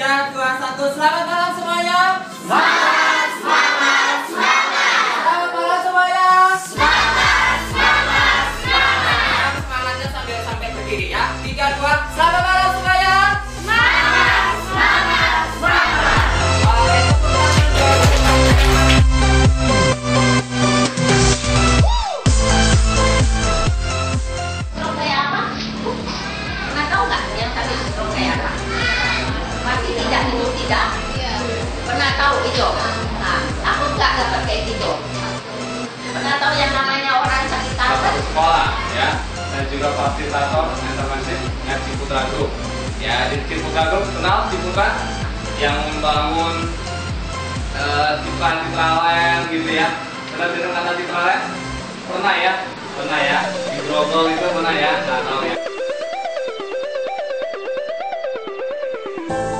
3, 2, 1, selamat malam semuanya. Semangat. Selamat malam semuanya. Semangat. Nah, kepalanya sampai berdiri ya. 3, 2, selamat malam semuanya. Semangat. Strong kayak apa? Nggak tahu nggak yang tadi strong kayak apa? Masih tidak hidup tidak? Pernah tahu itu? Nah, aku nggak dapat kayak gitu. Pernah tahu yang namanya orang sakit taruhan? Sekolah ya. Dan juga fasilitator entertainment dengan Ciputra Group. Ya, di Ciputra Group kenal Ciputra yang membangun Ciputra lain gitu ya. Kenal dengan kata Ciputra lain? Pernah ya. Di Grogol itu pernah ya, nggak tahu ya.